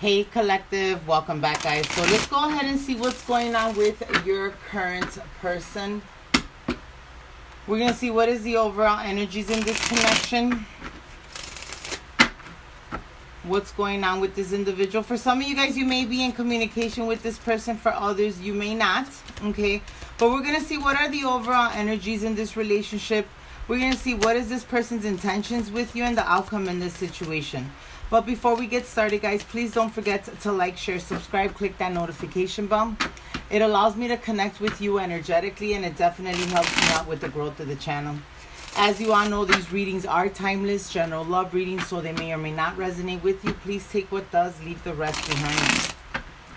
Hey collective, welcome back guys. So let's go ahead and see what's going on with your current person. We're gonna see what is the overall energies in this connection, what's going on with this individual. For some of you guys, you may be in communication with this person, for others you may not, okay? But we're gonna see what are the overall energies in this relationship. We're gonna see what is this person's intentions with you and the outcome in this situation. But before we get started guys, please don't forget to like, share, subscribe, click that notification bell. It allows me to connect with you energetically and it definitely helps me out with the growth of the channel. As you all know, these readings are timeless, general love readings, so they may or may not resonate with you. Please take what does, leave the rest behind.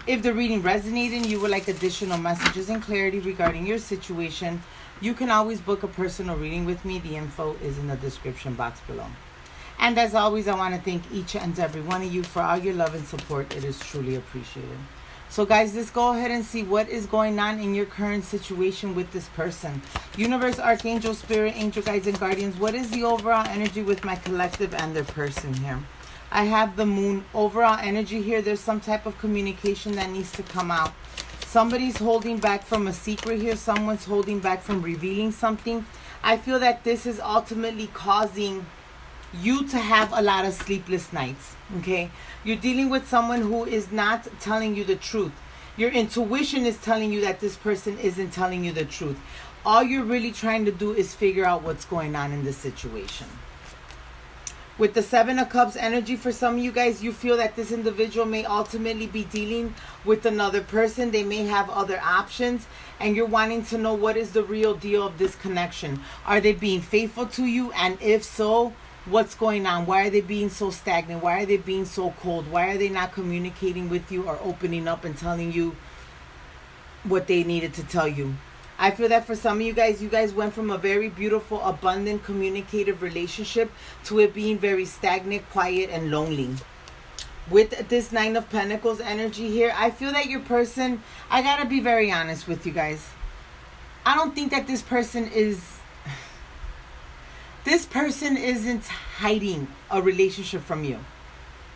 If the reading resonated and you would like additional messages and clarity regarding your situation, you can always book a personal reading with me. The info is in the description box below. And as always, I want to thank each and every one of you for all your love and support. It is truly appreciated. So guys, let's go ahead and see what is going on in your current situation with this person. Universe, Archangel, Spirit, Angel Guides, and Guardians. What is the overall energy with my collective and their person here? I have the Moon. Overall energy here, there's some type of communication that needs to come out. Somebody's holding back from a secret here. Someone's holding back from revealing something. I feel that this is ultimately causing you to have a lot of sleepless nights, okay? You're dealing with someone who is not telling you the truth. Your intuition is telling you that this person isn't telling you the truth. All you're really trying to do is figure out what's going on in this situation. With the Seven of Cups energy, for some of you guys, you feel that this individual may ultimately be dealing with another person. They may have other options, and you're wanting to know what is the real deal of this connection. Are they being faithful to you? And if so, what's going on? Why are they being so stagnant? Why are they being so cold? Why are they not communicating with you or opening up and telling you what they needed to tell you? I feel that for some of you guys went from a very beautiful, abundant, communicative relationship to it being very stagnant, quiet, and lonely. With this Nine of Pentacles energy here, I feel that your person, I gotta be very honest with you guys, I don't think that this person is... This person isn't hiding a relationship from you.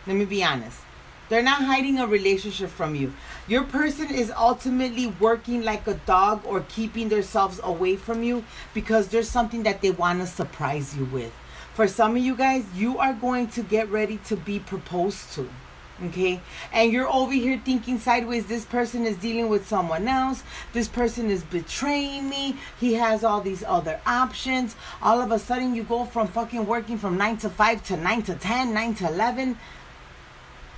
Let me be honest. They're not hiding a relationship from you. Your person is ultimately working like a dog or keeping themselves away from you because there's something that they want to surprise you with. For some of you guys, you are going to get ready to be proposed to. Okay, and you're over here thinking sideways. This person is dealing with someone else. This person is betraying me. He has all these other options. All of a sudden you go from fucking working from 9 to 5 to 9 to 10, 9 to 11.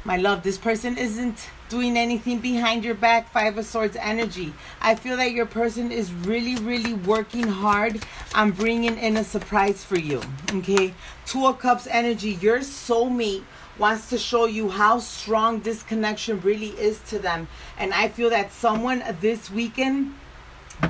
My love, this person isn't doing anything behind your back. Five of Swords energy. I feel that your person is really working hard on bringing in a surprise for you. Okay, Two of Cups energy. Your soulmate wants to show you how strong this connection really is to them. And I feel that someone this weekend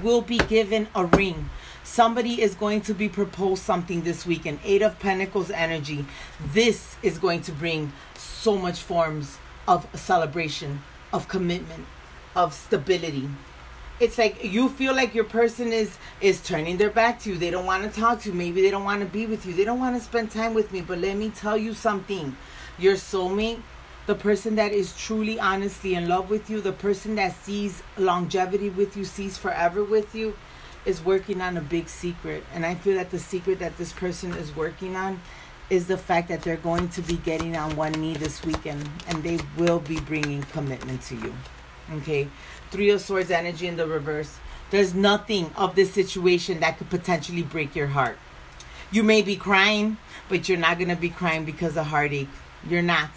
will be given a ring. Somebody is going to be proposed something this weekend. Eight of Pentacles energy. This is going to bring so much forms of celebration, of commitment, of stability. It's like you feel like your person is turning their back to you. They don't want to talk to you. Maybe they don't want to be with you. They don't want to spend time with me. But let me tell you something. Your soulmate, the person that is truly, honestly in love with you, the person that sees longevity with you, sees forever with you, is working on a big secret. And I feel that the secret that this person is working on is the fact that they're going to be getting on one knee this weekend and they will be bringing commitment to you. Okay, Three of Swords energy in the reverse. There's nothing of this situation that could potentially break your heart. You may be crying, but you're not going to be crying because of heartache. You're not.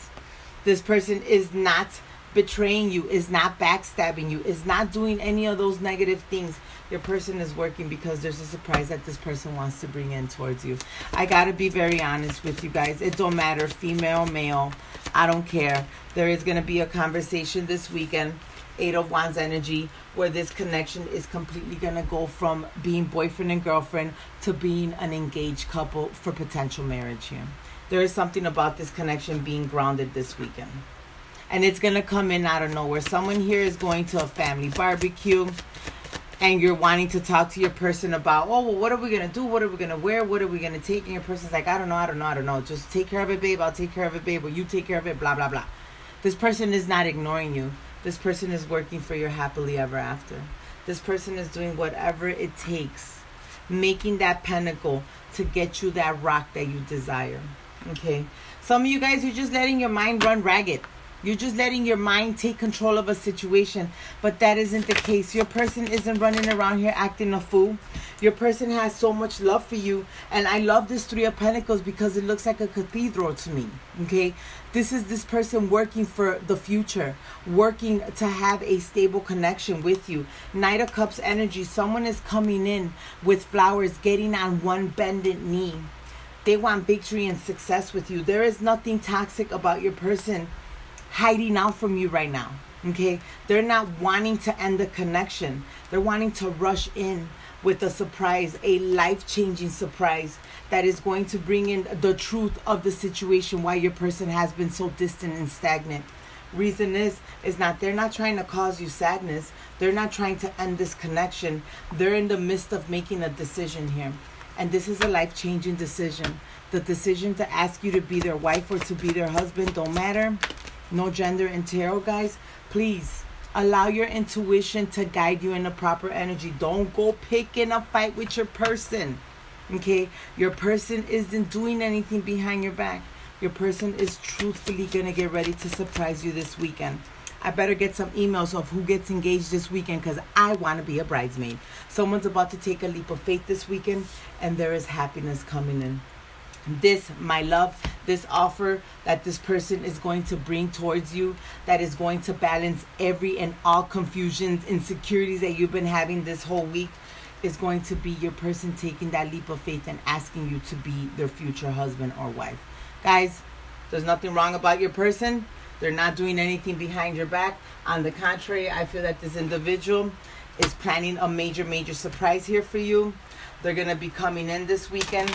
This person is not betraying you, is not backstabbing you, is not doing any of those negative things. Your person is working because there's a surprise that this person wants to bring in towards you. I gotta be very honest with you guys. It don't matter, female, male, I don't care. There is gonna be a conversation this weekend. Eight of Wands energy, where this connection is completely gonna go from being boyfriend and girlfriend to being an engaged couple for potential marriage here. There is something about this connection being grounded this weekend. And it's going to come in out of nowhere. Someone here is going to a family barbecue. And you're wanting to talk to your person about, oh, well, what are we going to do? What are we going to wear? What are we going to take? And your person's like, I don't know. Just take care of it, babe. I'll take care of it, babe. Well, you take care of it, blah, blah, blah. This person is not ignoring you. This person is working for your happily ever after. This person is doing whatever it takes, making that pinnacle to get you that rock that you desire. Okay? Some of you guys, you're just letting your mind run ragged. You're just letting your mind take control of a situation, but that isn't the case. Your person isn't running around here acting a fool. Your person has so much love for you, and I love this Three of Pentacles because it looks like a cathedral to me, okay? This is this person working for the future, working to have a stable connection with you. Knight of Cups energy, someone is coming in with flowers, getting on one bended knee. They want victory and success with you. There is nothing toxic about your person hiding out from you right now, okay? They're not wanting to end the connection. They're wanting to rush in with a surprise, a life-changing surprise that is going to bring in the truth of the situation why your person has been so distant and stagnant. Reason is not they're not trying to cause you sadness. They're not trying to end this connection. They're in the midst of making a decision here. And this is a life-changing decision. The decision to ask you to be their wife or to be their husband don't matter. No gender in tarot, guys. Please allow your intuition to guide you in the proper energy. Don't go picking a fight with your person, okay? Your person isn't doing anything behind your back. Your person is truthfully going to get ready to surprise you this weekend. I better get some emails of who gets engaged this weekend because I want to be a bridesmaid. Someone's about to take a leap of faith this weekend, and there is happiness coming in. This, my love, this offer that this person is going to bring towards you, that is going to balance every and all confusions, insecurities that you've been having this whole week, is going to be your person taking that leap of faith and asking you to be their future husband or wife. Guys, there's nothing wrong about your person. They're not doing anything behind your back. On the contrary, I feel that this individual is planning a major, major surprise here for you. They're going to be coming in this weekend.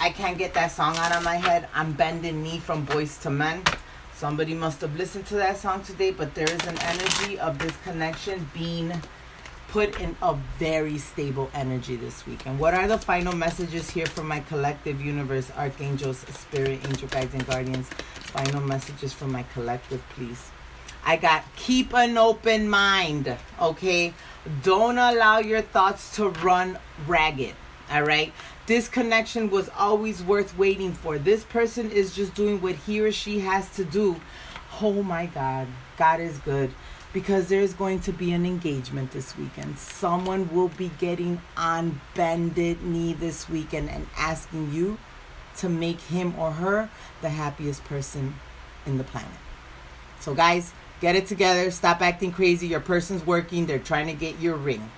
I can't get that song out of my head. I'm bending knee from Boys to Men. Somebody must have listened to that song today, but there is an energy of this connection being put in a very stable energy this weekend. What are the final messages here for my collective universe, archangels, spirit, angel guides, and guardians? Final messages for my collective, please. I got keep an open mind, okay? Don't allow your thoughts to run ragged, all right? This connection was always worth waiting for. This person is just doing what he or she has to do. Oh my God. God is good. Because there is going to be an engagement this weekend. Someone will be getting on bended knee this weekend and asking you to make him or her the happiest person in the planet. So guys, get it together. Stop acting crazy. Your person's working. They're trying to get your ring.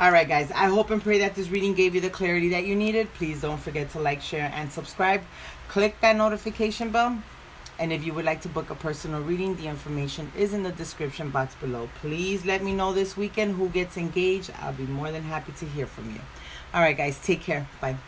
All right, guys, I hope and pray that this reading gave you the clarity that you needed. Please don't forget to like, share, and subscribe. Click that notification bell. And if you would like to book a personal reading, the information is in the description box below. Please let me know this weekend who gets engaged. I'll be more than happy to hear from you. All right, guys, take care. Bye.